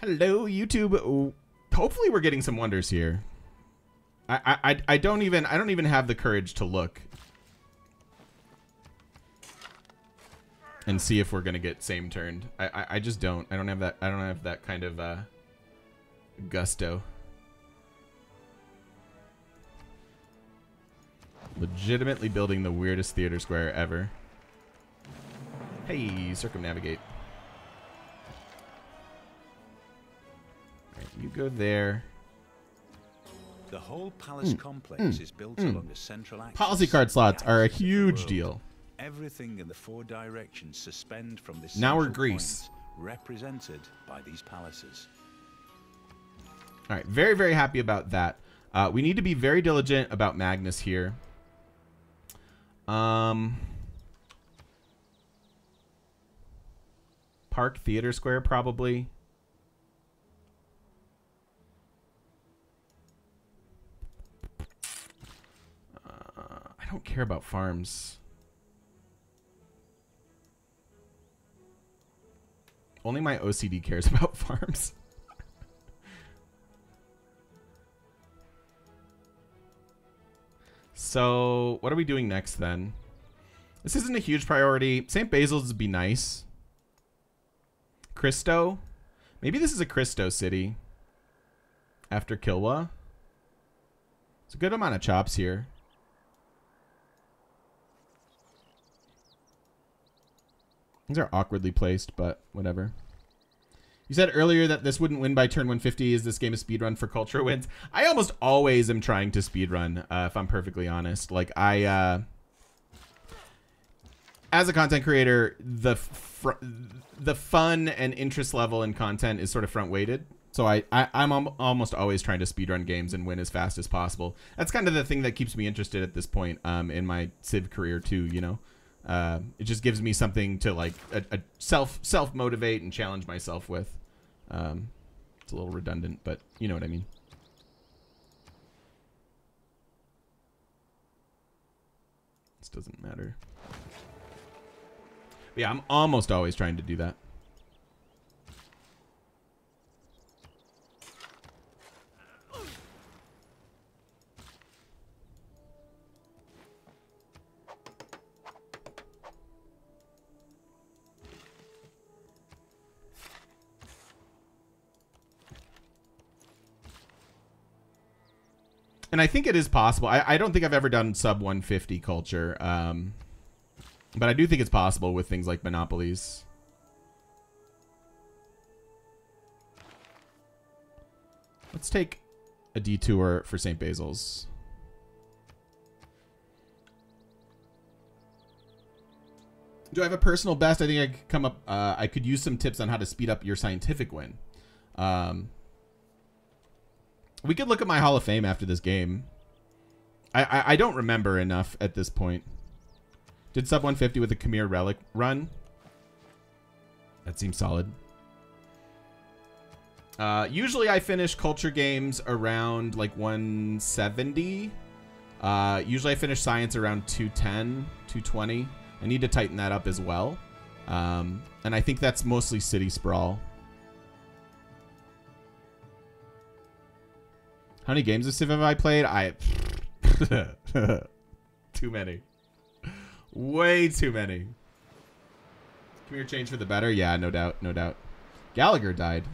Hello, YouTube. Ooh, hopefully we're getting some wonders here. I don't even have the courage to look and see if we're gonna get same turned. I just don't. I don't have that kind of gusto. Legitimately building the weirdest theater square ever. Hey, circumnavigate. You go there. The whole palace complex is built along the central axis. Policy card slots are a huge deal. Everything in the four directions suspend from this. Now we're Greece, represented by these palaces. All right, very, very happy about that. We need to be very diligent about Magnus here. Park Theater Square probably. I don't care about farms. Only my OCD cares about farms. So, what are we doing next then? This isn't a huge priority. St. Basil's would be nice. Cristo? Maybe this is a Cristo city. After Kilwa. It's a good amount of chops here. These are awkwardly placed, but whatever. You said earlier that this wouldn't win by turn 150. Is this game a speedrun for culture wins? I almost always am trying to speedrun, if I'm perfectly honest. Like, as a content creator, the fun and interest level in content is sort of front-weighted. So I'm almost always trying to speedrun games and win as fast as possible. That's kind of the thing that keeps me interested at this point in my Civ career, too, you know? It just gives me something to like self motivate and challenge myself with. It's a little redundant, but you know what I mean. This doesn't matter. But yeah, I'm almost always trying to do that. And I think it is possible. I don't think I've ever done sub 150 culture. But I do think it's possible with things like monopolies. Let's take a detour for St. Basil's. Do I have a personal best? I think I could come up. I could use some tips on how to speed up your scientific win. We could look at my Hall of Fame after this game. I don't remember enough at this point. Did sub 150 with a Khmer relic run. That seems solid. Usually I finish culture games around like 170. Usually I finish science around 210, 220. I need to tighten that up as well. And I think that's mostly city sprawl. How many games of Civ have I played? Too many. Way too many. Can we change for the better? Yeah, no doubt, no doubt. Gallagher died.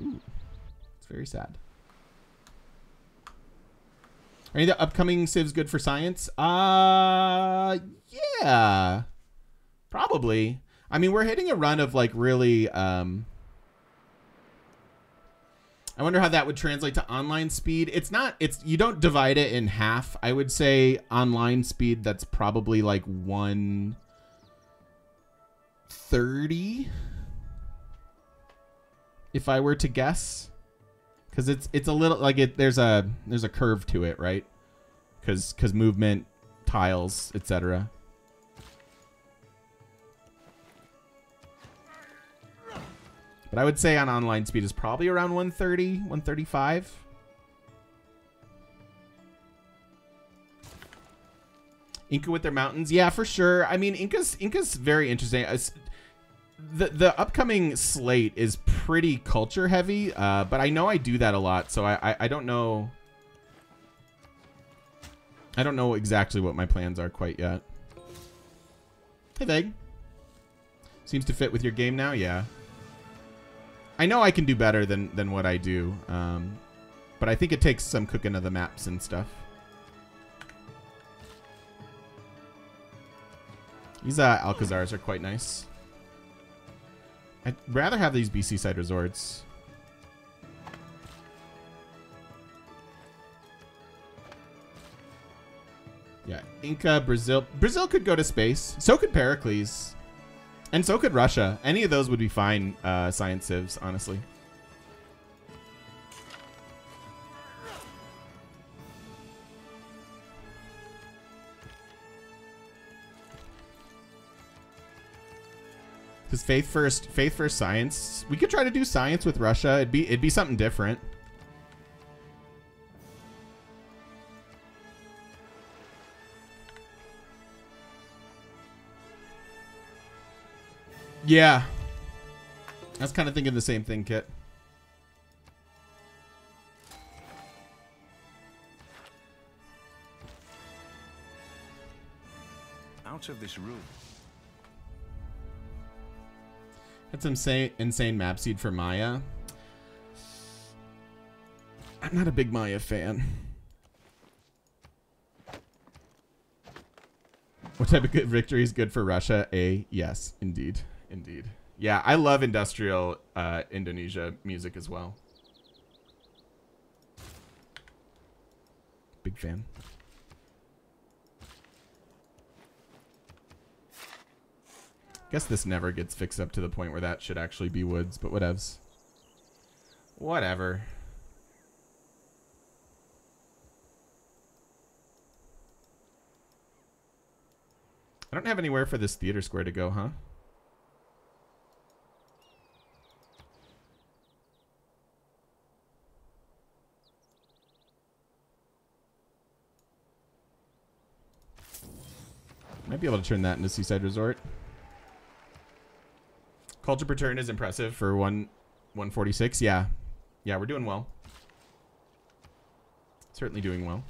Ooh, it's very sad. Are any of the upcoming Civs good for science? Yeah. Probably. I mean, we're hitting a run of like really... I wonder how that would translate to online speed. It's not, you don't divide it in half. I would say online speed, that's probably like 130. If I were to guess, cause it's a little like there's a curve to it, right? Cause movement, tiles, etc. But I would say on online speed is probably around 130, 135. Inca with their mountains. Yeah, for sure. I mean, Inca's very interesting. the upcoming slate is pretty culture heavy, but I know I do that a lot, so I don't know. I don't know exactly what my plans are quite yet. Hey, Veg. Seems to fit with your game now, yeah. I know I can do better than what I do, but I think it takes some cooking of the maps and stuff. These Alcazars are quite nice. I'd rather have these BC side resorts. Yeah, Inca, Brazil. Brazil could go to space. So could Pericles. And so could Russia. Any of those would be fine science civs, honestly. Because faith first science. We could try to do science with Russia. It'd be something different. Yeah. I was kind of thinking the same thing, Kit. Out of this room. That's insane map seed for Maya. I'm not a big Maya fan. What type of good victory is good for Russia? A yes, indeed. Indeed. Yeah, I love industrial Indonesia music as well. Big fan. Guess this never gets fixed up to the point where that should actually be woods, but whatevs. Whatever. I don't have anywhere for this theater square to go, huh? Might be able to turn that into Seaside Resort. Culture per turn is impressive for 146. Yeah. Yeah, we're doing well. Certainly doing well.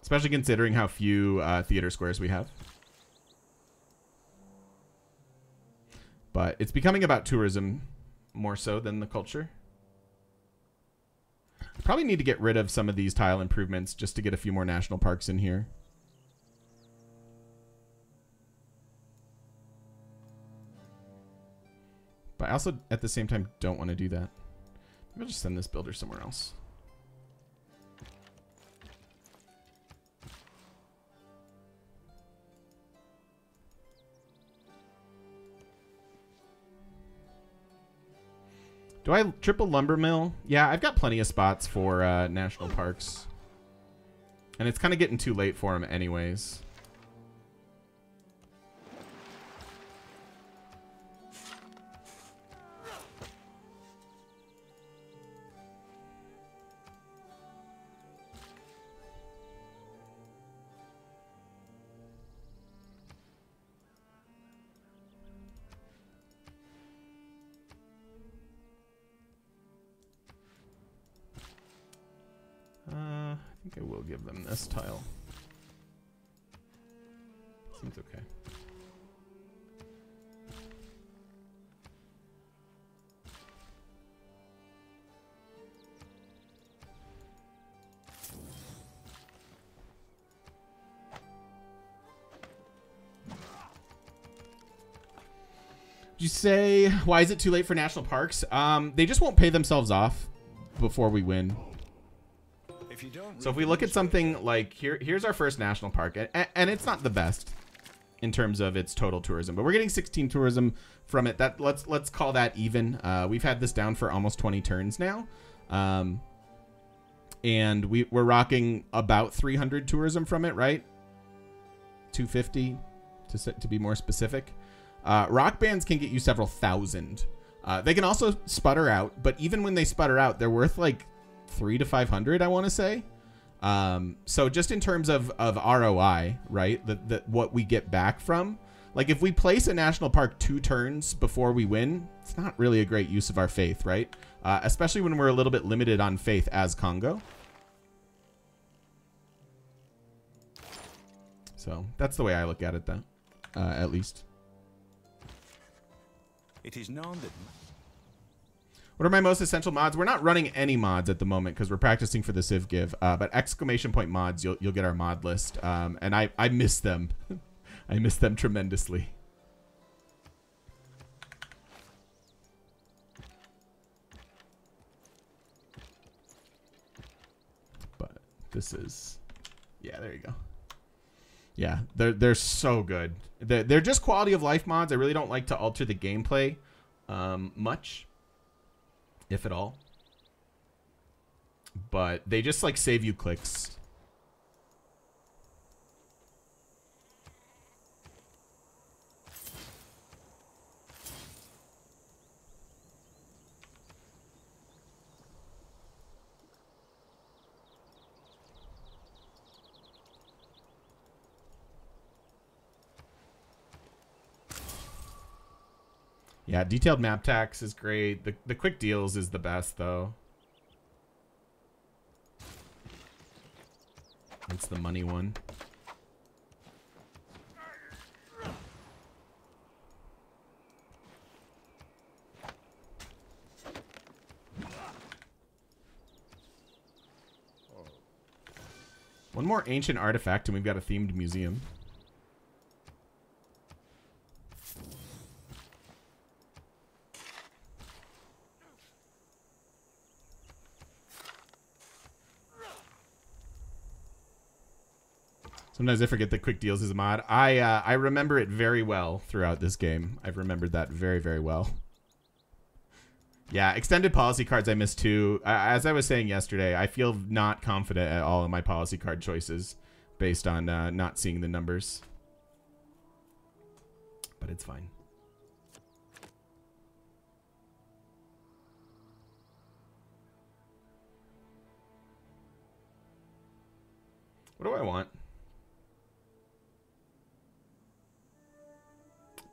Especially considering how few theater squares we have. But it's becoming about tourism more so than the culture. I probably need to get rid of some of these tile improvements just to get a few more national parks in here. But I also, at the same time, don't want to do that. Maybe I'll just send this builder somewhere else. Do I triple lumber mill? Yeah, I've got plenty of spots for national parks. And it's kind of getting too late for them anyways. I will give them this tile. Seems okay. Did you say, why is it too late for national parks? They just won't pay themselves off before we win. So if we look at something like here's our first national park, and it's not the best in terms of its total tourism, but we're getting 16 tourism from it. That let's call that even. We've had this down for almost 20 turns now, and we're rocking about 300 tourism from it, right? 250 to be more specific. Rock bands can get you several thousand. They can also sputter out, but even when they sputter out, they're worth like 300 to 500, I want to say. So just in terms of ROI, right? What we get back from Like, if we place a national park 2 turns before we win, it's not really a great use of our faith, right? Especially when we're a little bit limited on faith as Congo. So that's the way I look at it, then, at least. It is known that... What are my most essential mods? We're not running any mods at the moment because we're practicing for the Civ Give. But exclamation point mods, you'll get our mod list. And I miss them. I miss them tremendously. But this is... Yeah, there you go. Yeah, they're so good. They're just quality of life mods. I really don't like to alter the gameplay much, if at all. But they just, like, save you clicks. Yeah, detailed map tax is great. The quick deals is the best, though. It's the money one. One more ancient artifact, and we've got a themed museum. Sometimes I forget that quick deals is a mod. I remember it very well throughout this game. I've remembered that very, very well. Yeah, extended policy cards I missed too. As I was saying yesterday, I feel not confident at all in my policy card choices based on not seeing the numbers. But it's fine. What do I want?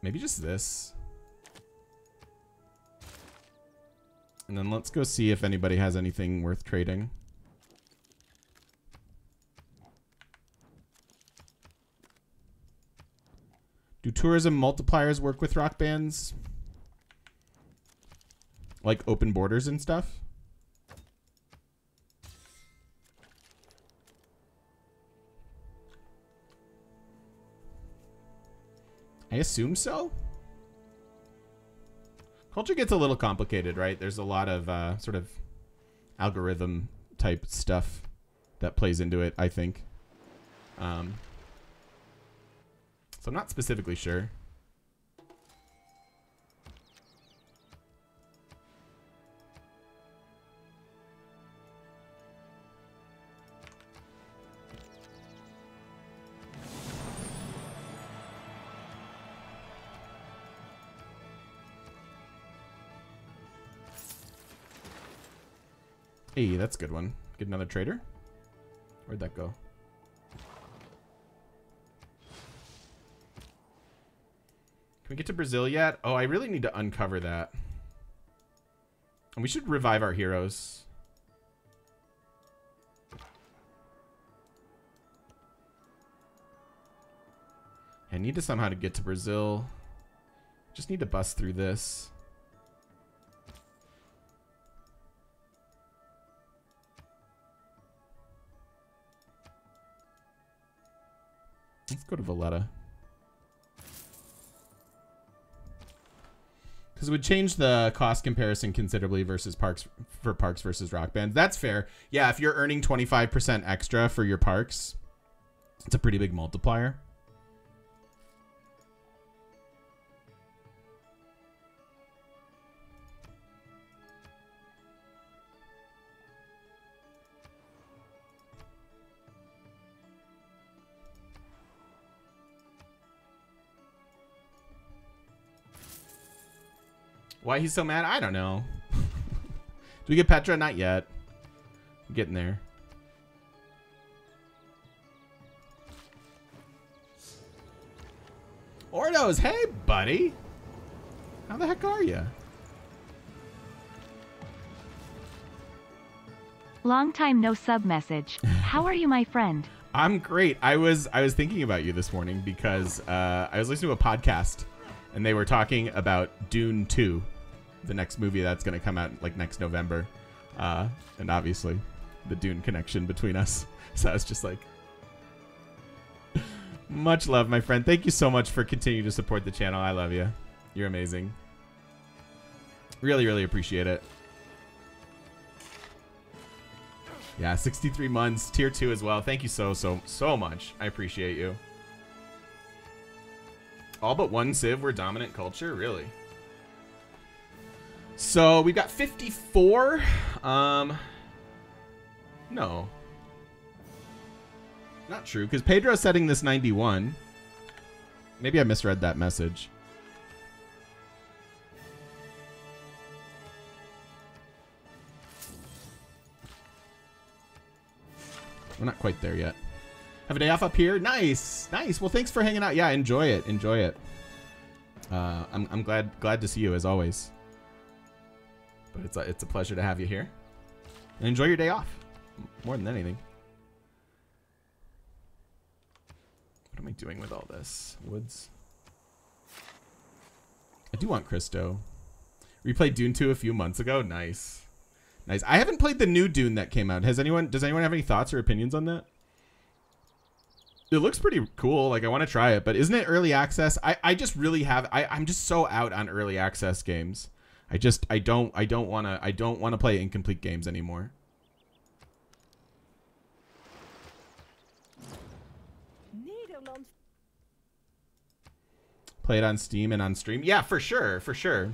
Maybe just this. And then let's go see if anybody has anything worth trading. Do tourism multipliers work with rock bands? Like open borders and stuff? I assume so. Culture gets a little complicated, right? There's a lot of sort of algorithm type stuff that plays into it, I think. So I'm not specifically sure. Hey, that's a good one. Get another trader? Where'd that go? Can we get to Brazil yet? Oh, I really need to uncover that. And we should revive our heroes. I need to somehow to get to Brazil. Just need to bust through this. Let's go to Valletta. Because it would change the cost comparison considerably versus parks for parks versus rock bands. That's fair. Yeah, if you're earning 25% extra for your parks, it's a pretty big multiplier. Why he's so mad? I don't know. Do we get Petra? Not yet. I'm getting there. Ordos, hey, buddy. How the heck are you? Long time no sub message. How are you, my friend? I'm great. I was thinking about you this morning because I was listening to a podcast and they were talking about Dune 2, the next movie that's going to come out like next November. And obviously the Dune connection between us. So I was just like, much love, my friend. Thank you so much for continuing to support the channel. I love you. You're amazing. Really, really appreciate it. Yeah, 63 months, tier 2 as well. Thank you so much. I appreciate you. All but one Civ were dominant culture, really. So we've got 54. No. Not true, because Pedro's setting this 91. Maybe I misread that message. We're not quite there yet. Have a day off up here. Nice, nice. Well, thanks for hanging out. Yeah, enjoy it. Enjoy it. I'm glad to see you as always. But it's a pleasure to have you here. And enjoy your day off. More than anything. What am I doing with all this? Woods. I do want Cristo. Replayed Dune 2 a few months ago. Nice. Nice. I haven't played the new Dune that came out. Does anyone have any thoughts or opinions on that? It looks pretty cool. Like, I want to try it, but isn't it early access? I'm just so out on early access games. I don't want to play incomplete games anymore. Play it on Steam and on stream. Yeah, for sure, for sure.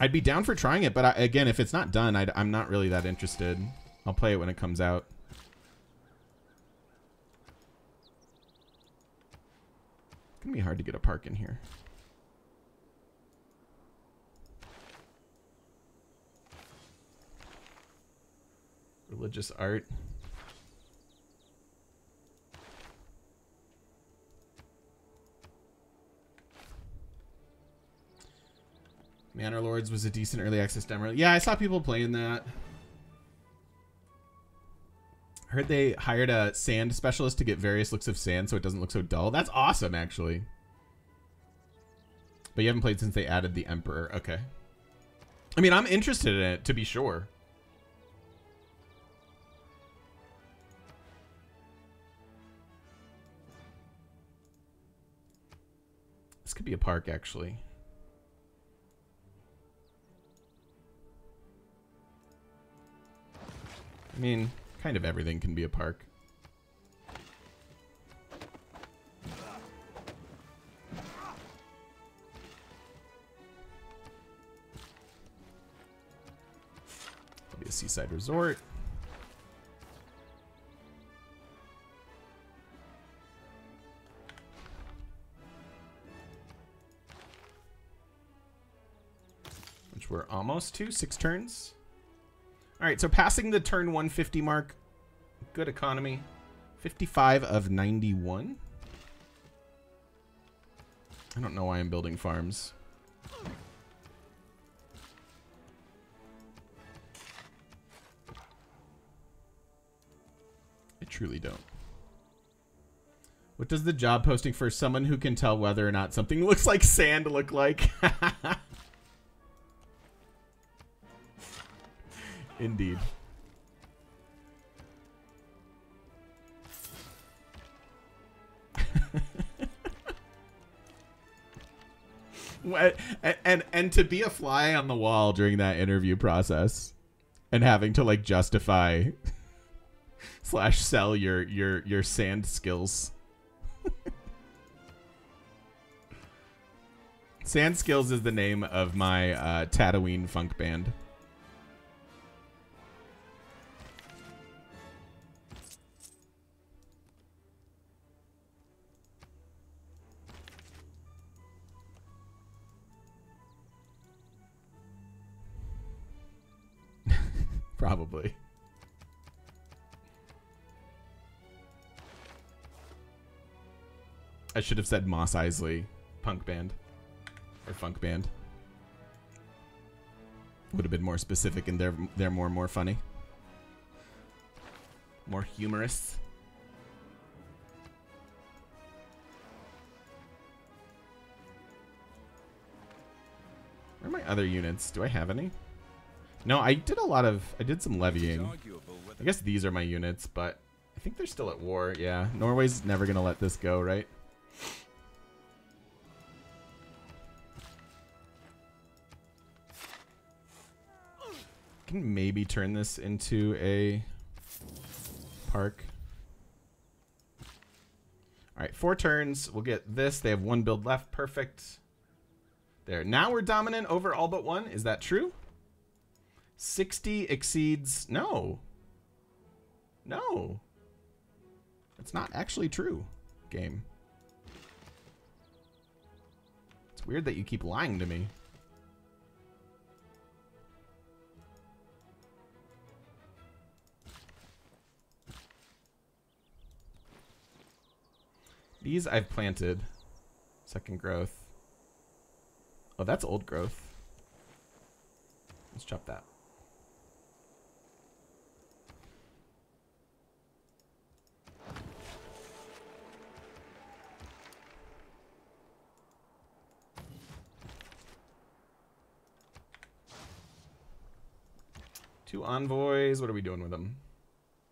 I'd be down for trying it, but again, if it's not done, I'm not really that interested. I'll play it when it comes out. It's gonna be hard to get a park in here. Religious art. Manor Lords was a decent early access demo. Yeah, I saw people playing that. I heard they hired a sand specialist to get various looks of sand so it doesn't look so dull. That's awesome, actually. But you haven't played since they added the Emperor. Okay. I mean, I'm interested in it, to be sure. This could be a park, actually. I mean, kind of everything can be a park. It'll be a seaside resort. Which we're almost to, 6 turns. All right, so passing the turn 150 mark, good economy, 55 of 91. I don't know why I'm building farms. I truly don't. What does the job posting for someone who can tell whether or not something looks like sand look like? Indeed. and to be a fly on the wall during that interview process and having to like justify slash sell your sand skills. Sand Skills is the name of my Tatooine funk band. Probably. I should have said Mos Eisley punk band or funk band. Would have been more specific, and they're more funny, more humorous. Where are my other units? Do I have any? No, I did a lot of... I did some levying. I guess these are my units, but I think they're still at war. Yeah, Norway's never going to let this go, right? I can maybe turn this into a park. Alright, 4 turns. We'll get this. They have 1 build left. Perfect. There. Now we're dominant over all but 1. Is that true? 60 exceeds... No. No. It's not actually true, game. It's weird that you keep lying to me. These I've planted. Second growth. Oh, that's old growth. Let's chop that. Two envoys. What are we doing with them?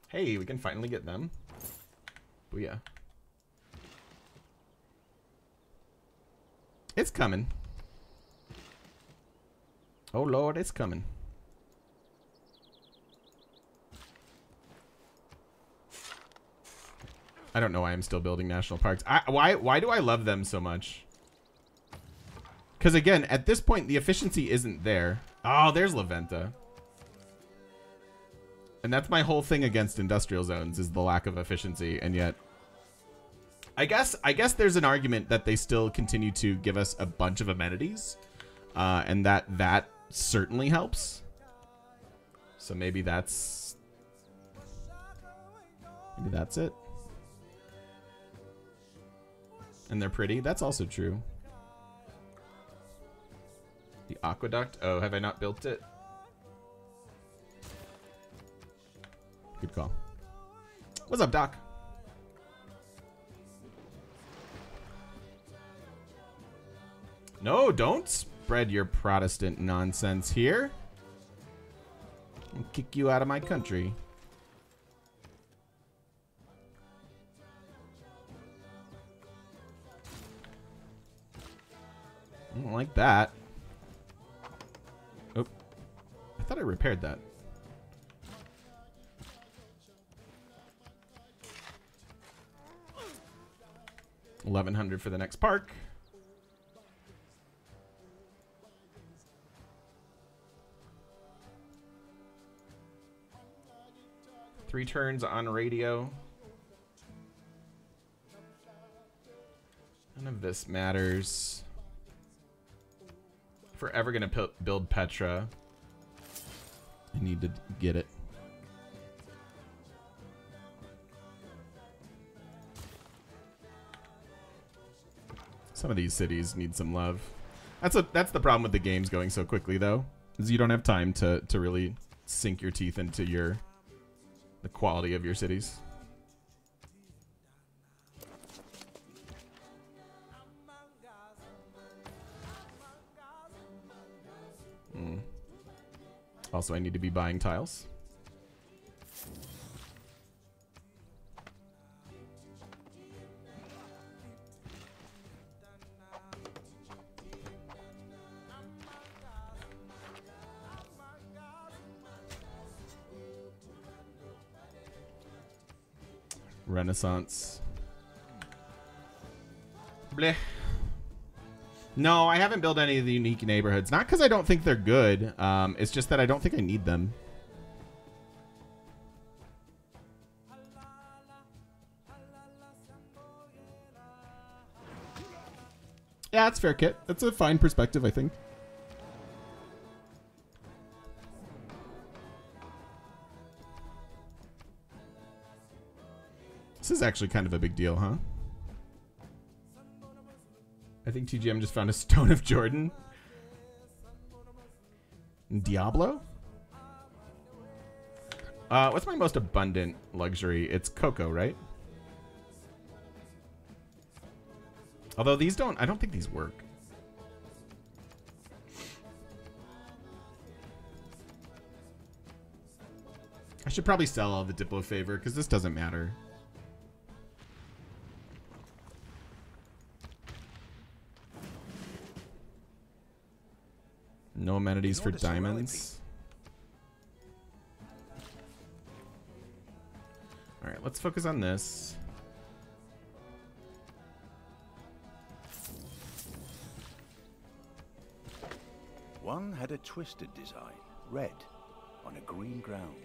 Hey, we can finally get them. Booyah. It's coming. Oh Lord, it's coming. I don't know why I'm still building national parks. Why do I love them so much? Because again, at this point, the efficiency isn't there. Oh, there's LaVenta. And that's my whole thing against industrial zones, is the lack of efficiency. And yet, I guess there's an argument that they still continue to give us a bunch of amenities. And that certainly helps. So maybe that's it. And they're pretty. That's also true. The aqueduct. Oh, have I not built it? Good call. What's up, Doc? No, don't spread your Protestant nonsense here. I'll kick you out of my country. I don't like that. Oh, I thought I repaired that. $1,100 for the next park. Three turns on radio. None of this matters. If we're ever going to build Petra, I need to get it. Some of these cities need some love. That's the problem with the games going so quickly, though, is you don't have time to really sink your teeth into the quality of your cities. Mm. Also, I need to be buying tiles. Renaissance. Bleh. No, I haven't built any of the unique neighborhoods. Not because I don't think they're good. It's just that I don't think I need them. Yeah, that's fair, Kit. That's a fine perspective, I think. This is actually kind of a big deal, huh? I think TGM just found a Stone of Jordan. Diablo? What's my most abundant luxury? It's cocoa, right? Although these don't, I don't think these work. I should probably sell all the Diplo favor because this doesn't matter. No amenities for diamonds. All right, let's focus on this. One had a twisted design, red, on a green ground.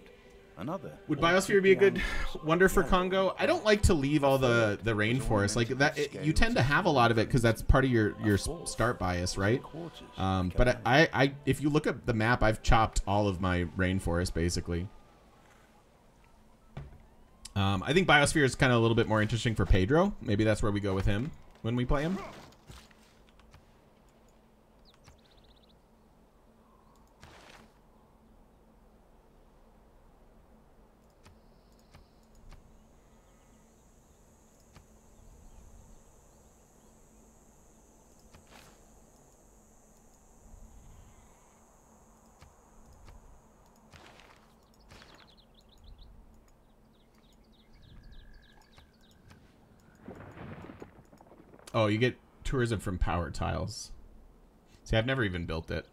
Another. Would biosphere be a good wonder for Congo? I don't like to leave all the rainforest like that. You tend to have a lot of it because that's part of your start bias, right? But I if you look at the map, I've chopped all of my rainforest basically. I think biosphere is kind of a little bit more interesting for Pedro. Maybe that's where we go with him when we play him. Oh, you get tourism from power tiles. See, I've never even built it.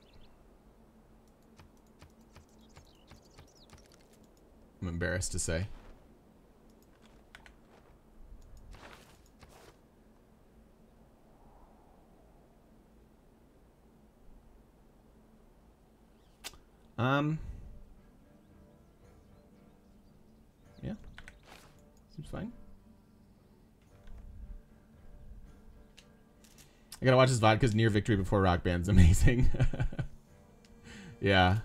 I'm embarrassed to say. Yeah. Seems fine. I gotta watch this VOD because Near Victory Before Rock Band's amazing. Yeah.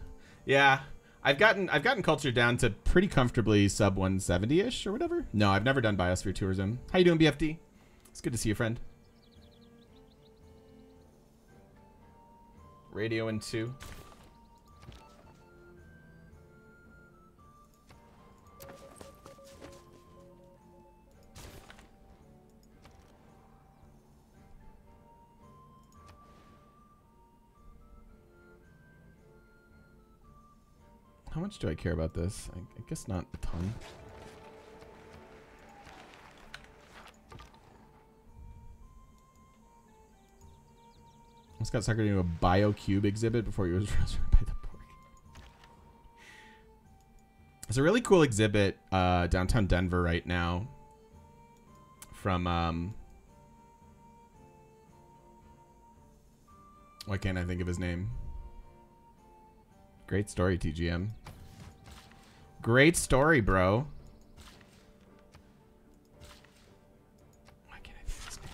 Yeah. I've gotten culture down to pretty comfortably sub 170-ish or whatever. No, I've never done biosphere tourism. How you doing, BFD? It's good to see you, friend. Radio in 2. How much do I care about this? I guess not a ton. Almost got suckered into a BioCube exhibit before he was rescued by the pork. It's a really cool exhibit downtown Denver right now from... Why can't I think of his name? Great story, TGM. Great story, bro. Why can't I think this name?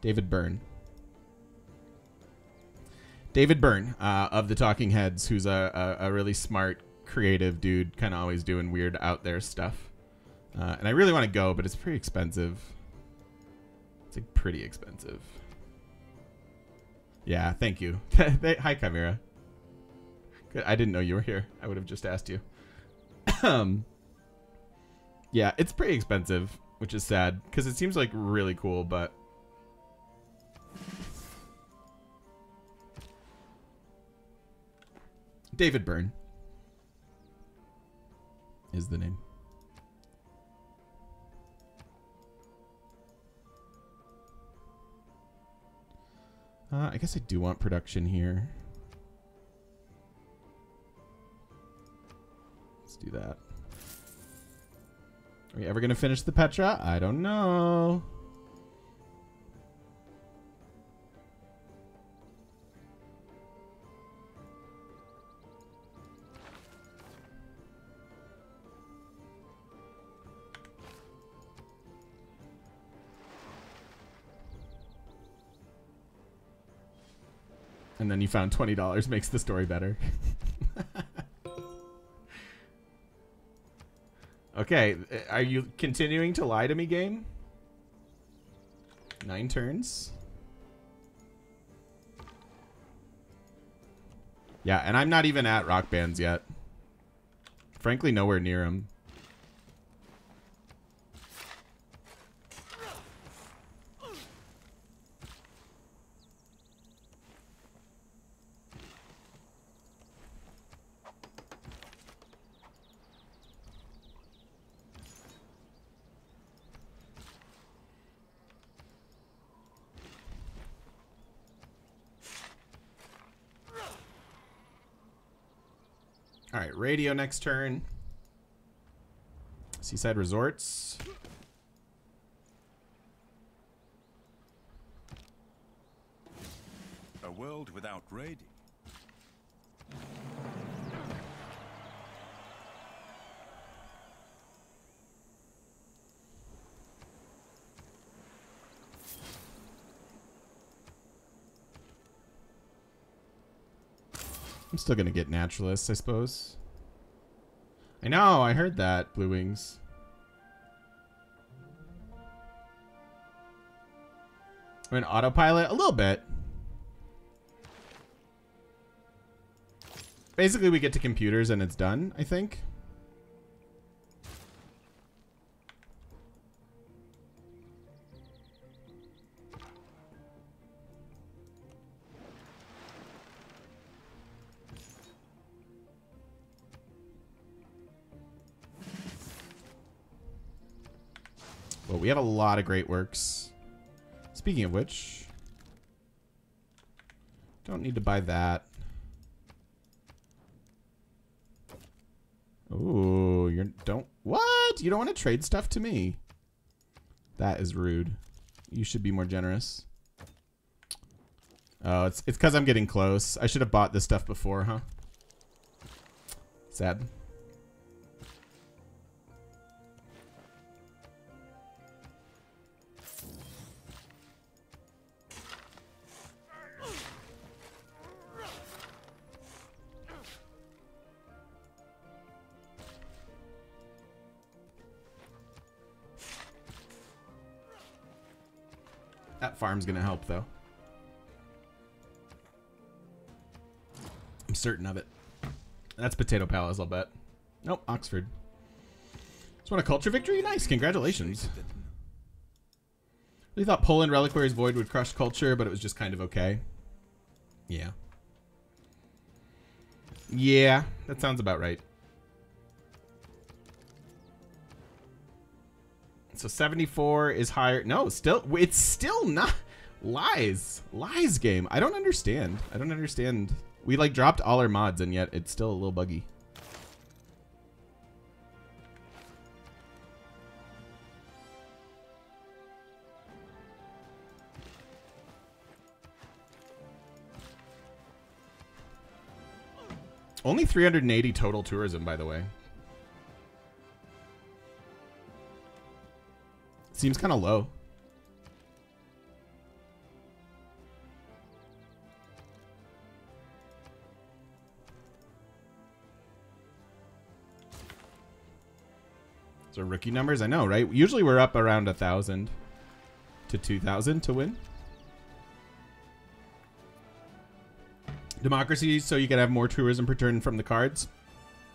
David Byrne. David Byrne of The Talking Heads, who's a really smart, creative dude, kind of always doing weird out there stuff. And I really want to go, but it's pretty expensive. It's like pretty expensive. Yeah, thank you. Hi, Chimera. Good. I didn't know you were here. I would have just asked you. Yeah, it's pretty expensive, which is sad because it seems like really cool, but. David Byrne is the name. I guess I do want production here. Let's do that. Are we ever going to finish the Petra? I don't know. And then you found $20 makes the story better. Okay, are you continuing to lie to me, game? 9 turns. Yeah, and I'm not even at rock bands yet. Frankly, nowhere near them. Alright, radio next turn. Seaside Resorts. A world without radio. I'm still gonna get Naturalists, I suppose. I know, I heard that, Blue Wings. I mean, autopilot? A little bit. Basically, we get to computers and it's done, I think. We have a lot of great works. Speaking of which, don't need to buy that. Ooh, you don't... What? You don't want to trade stuff to me? That is rude. You should be more generous. Oh, it's because I'm getting close. I should have bought this stuff before, huh? Sad. Farm's gonna help though. I'm certain of it. That's Potato Palace, I'll bet. Nope, Oxford. Just won a culture victory? Nice, congratulations. Really thought Poland Reliquary's Void would crush culture, but it was just kind of okay. Yeah. Yeah, that sounds about right. So 74 is higher. No, still, it's still not. Lies. Lies, game. I don't understand. I don't understand. We like dropped all our mods and yet it's still a little buggy. Only 380 total tourism, by the way. Seems kind of low. So rookie numbers, I know, right? Usually we're up around 1,000 to 2,000 to win. Democracy, so you can have more tourism per turn from the cards.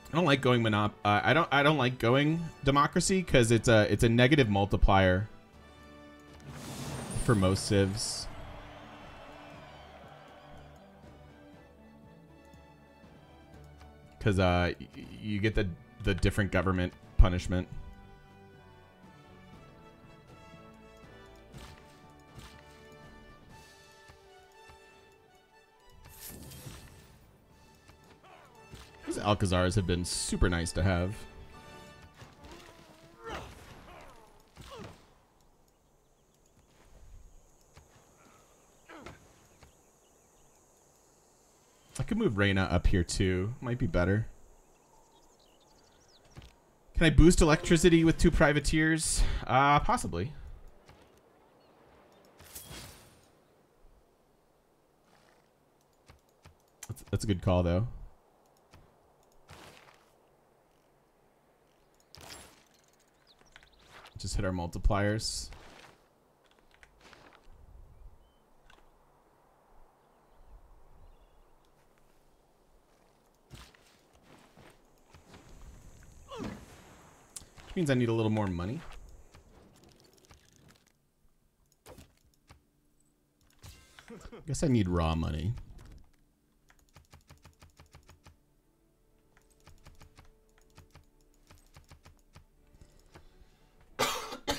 I don't like going I don't like going democracy because it's a negative multiplier for most civs. Because you get the different government punishment. Alcazars have been super nice to have. I could move Reyna up here too. Might be better. Can I boost electricity with 2 privateers? Possibly. That's a good call, though. Just hit our multipliers. Which means I need a little more money. I guess I need raw money.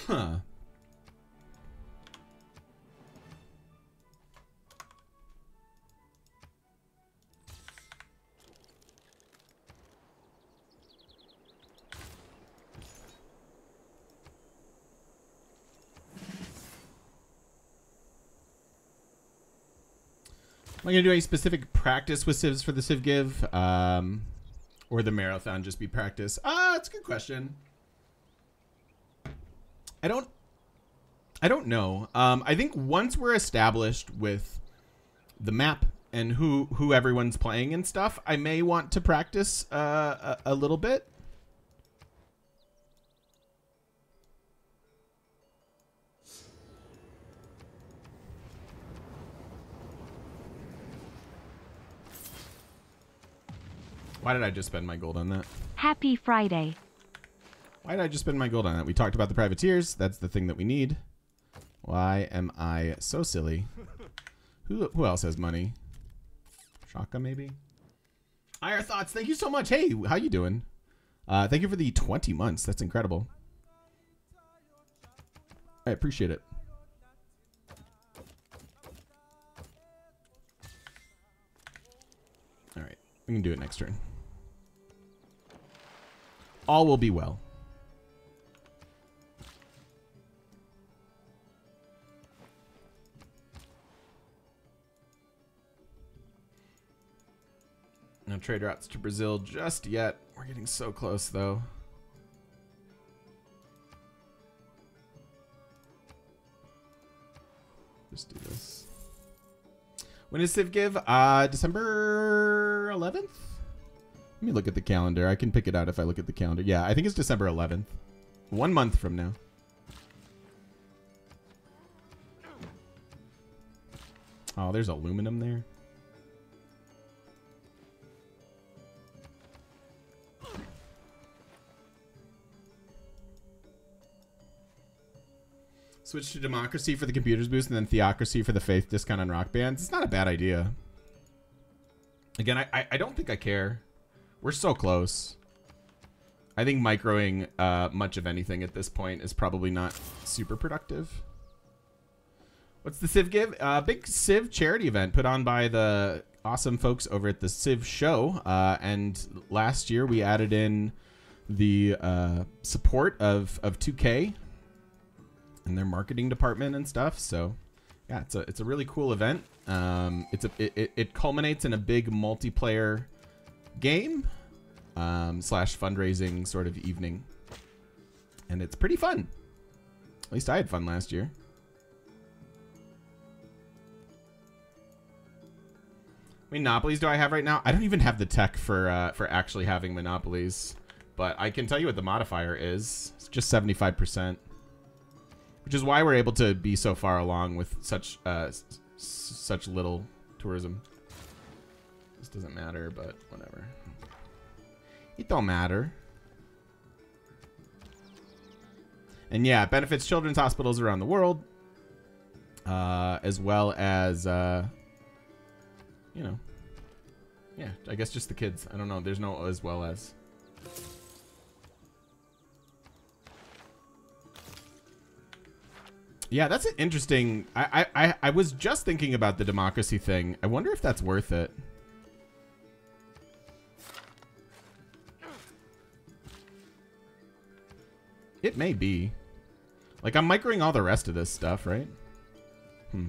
Huh. Am I going to do any specific practice with civs for the Civ Give? Or the marathon just be practice? That's a good question. I don't know. I think once we're established with the map and who everyone's playing and stuff, I may want to practice a little bit. Why did I just spend my gold on that? Happy Friday. Why did I just spend my gold on that? We talked about the privateers. That's the thing that we need. Why am I so silly? Who else has money? Shaka, maybe? Higher Thoughts, thank you so much. Hey, how you doing? Thank you for the 20 months. That's incredible. I appreciate it. All right. We can do it next turn. All will be well. No trade routes to Brazil just yet. We're getting so close, though. Just do this. When is Civ Give? December 11th? Let me look at the calendar. I can pick it out if I look at the calendar. Yeah, I think it's December 11th. 1 month from now. Oh, there's aluminum there. Switch to democracy for the computers boost and then theocracy for the faith discount on rock bands. It's not a bad idea. Again, I don't think I care. We're so close. I think microing much of anything at this point is probably not super productive. What's the Civ Give? Big Civ charity event put on by the awesome folks over at the Civ Show. And last year we added in the support of 2K and their marketing department and stuff. So yeah, it's a really cool event. It culminates in a big multiplayer game slash fundraising sort of evening, and it's pretty fun. At least I had fun last year. How many monopolies do I have right now? I don't even have the tech for actually having monopolies, but I can tell you what the modifier is. It's just 75%, which is why we're able to be so far along with such such little tourism. This doesn't matter, but whatever. It don't matter. And yeah, it benefits children's hospitals around the world, as well as, you know, yeah, I guess just the kids. I don't know. There's no as well as. Yeah, that's an interesting. I was just thinking about the democracy thing. I wonder if that's worth it. It may be. Like, I'm microing all the rest of this stuff, right? Hmm.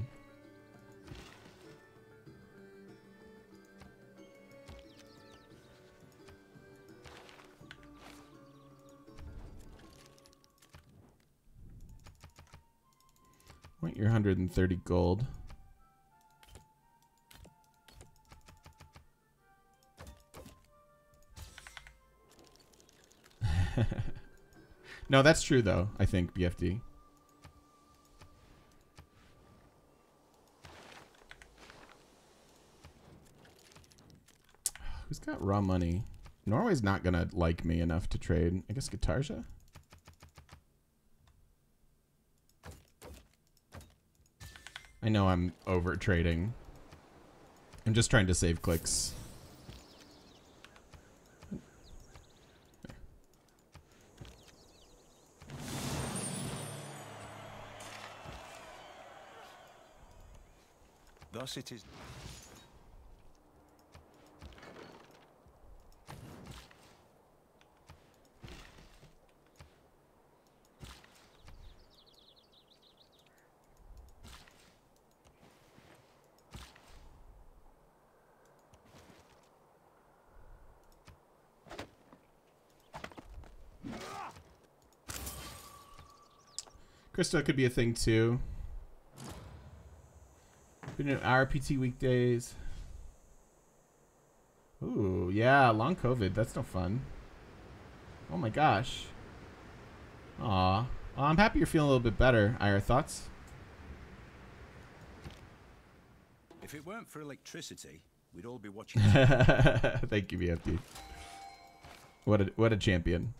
Want your 130 gold. No, that's true, though, I think, BFD. Who's got raw money? Norway's not going to like me enough to trade. I guess Gitarja? I know I'm over trading. I'm just trying to save clicks. Thus it is. Cristo could be a thing too. Been an RPT weekdays. Ooh, yeah, long COVID. That's no fun. Oh my gosh. Aw. Well, I'm happy you're feeling a little bit better. Ira, thoughts? If it weren't for electricity, we'd all be watching. Thank you, BFD. What a champion.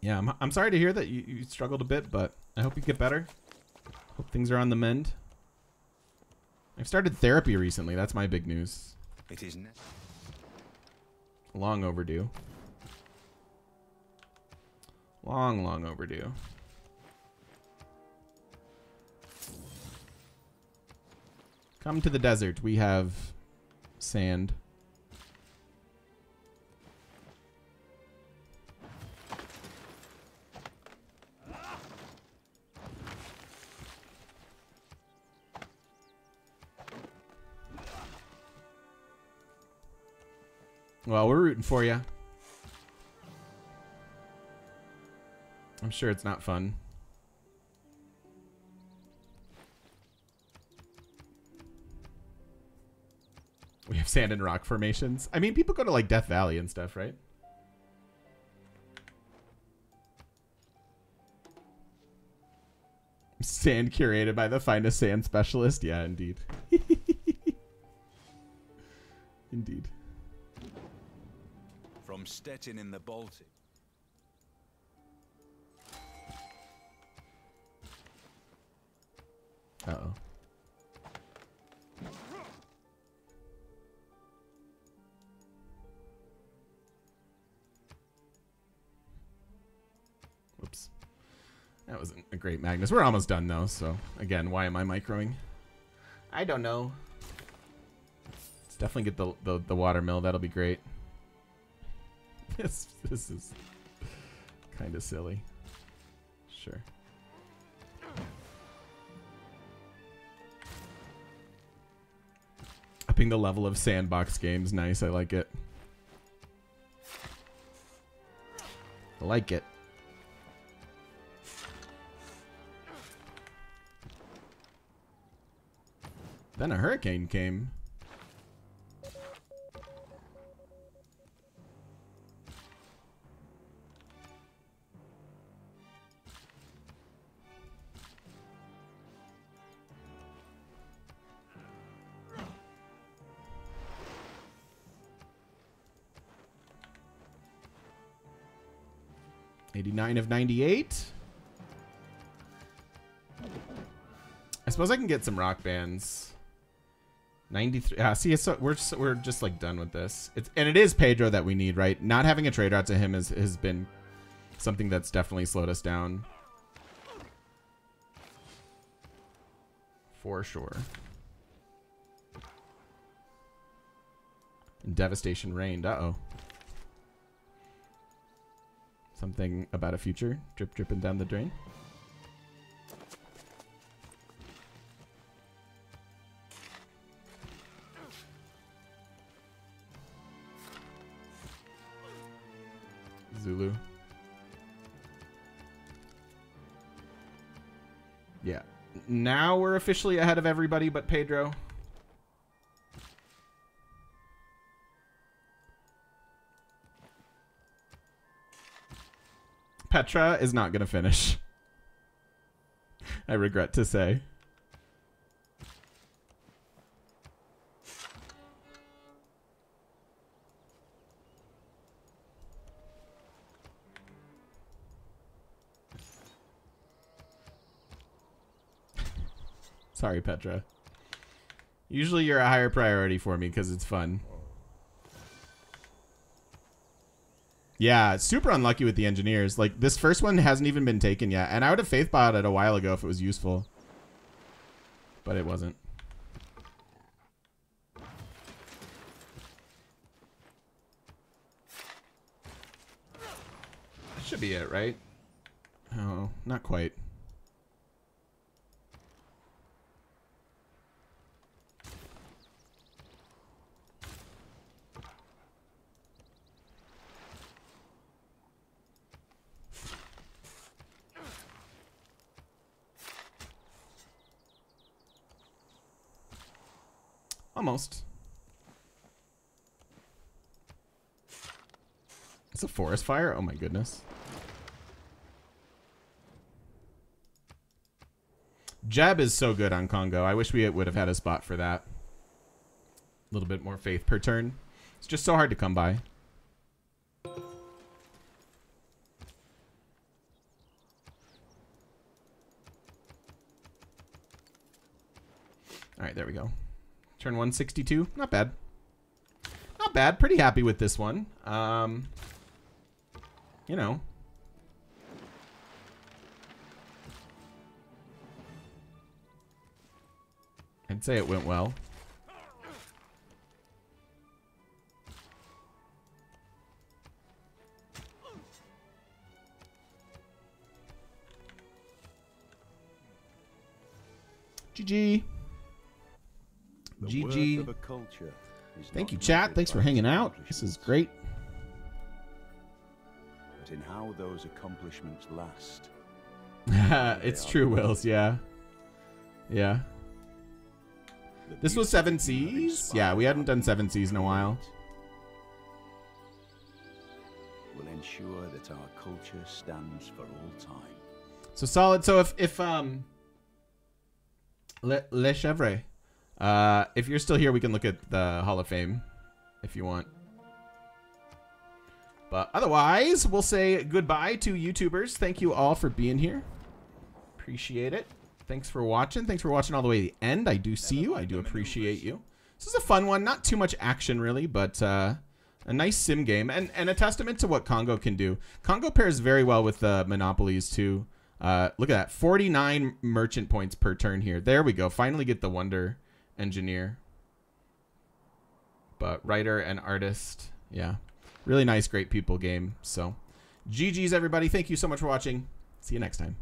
Yeah, I'm sorry to hear that you struggled a bit, but I hope you get better. Hope things are on the mend. I've started therapy recently. That's my big news. It isn't. Long overdue. Long overdue. Come to the desert. We have sand. Well, we're rooting for you. I'm sure it's not fun. We have sand and rock formations. I mean, people go to like Death Valley and stuff, right? Sand curated by the finest sand specialist. Yeah, indeed. Indeed. From Stettin in the Baltic. Uh-oh. Whoops. That wasn't a great Magnus. We're almost done, though, so again, why am I microing? I don't know. Let's definitely get the watermill. That'll be great. This is kind of silly. Sure. Upping the level of sandbox games. Nice. I like it. I like it. Then a hurricane came. Of 98. I suppose I can get some rock bands. 93. See, so we're just like done with this. It is Pedro that we need, right? Not having a trade out to him has been something that's definitely slowed us down, for sure. And devastation reigned. Uh-oh. Something about a future dripping down the drain. Zulu. Yeah. Now we're officially ahead of everybody but Pedro. Petra is not going to finish. I regret to say. Sorry, Petra. Usually you're a higher priority for me because it's fun. Yeah, super unlucky with the engineers. Like, this first one hasn't even been taken yet. And I would have faith bought it a while ago if it was useful. But it wasn't. That should be it, right? Oh, not quite. Almost. It's a forest fire? Oh my goodness. Jeb is so good on Congo. I wish we would have had a spot for that. A little bit more faith per turn. It's just so hard to come by. Alright, there we go. Turn 162, not bad. Not bad, pretty happy with this one. You know. I'd say it went well. GG. GG. Thank you, chat. Thanks for hanging out. This is great. But in how those accomplishments last. It's true, Wills. Yeah. Yeah. This was 7 Seas. Yeah, we hadn't done 7 Seas in a while. Will ensure that our culture stands for all time. So solid. So if Le Chevre. If you're still here, we can look at the Hall of Fame if you want. But otherwise, we'll say goodbye to YouTubers. Thank you all for being here. Appreciate it. Thanks for watching. Thanks for watching all the way to the end. I do see you. I do appreciate you. This is a fun one. Not too much action, really, but a nice sim game. And a testament to what Congo can do. Congo pairs very well with the Monopolies, too. Look at that. 49 merchant points per turn here. There we go. Finally get the Wonder Engineer, but writer and artist. Yeah, really nice, great people game. So GG's everybody. Thank you so much for watching. See you next time.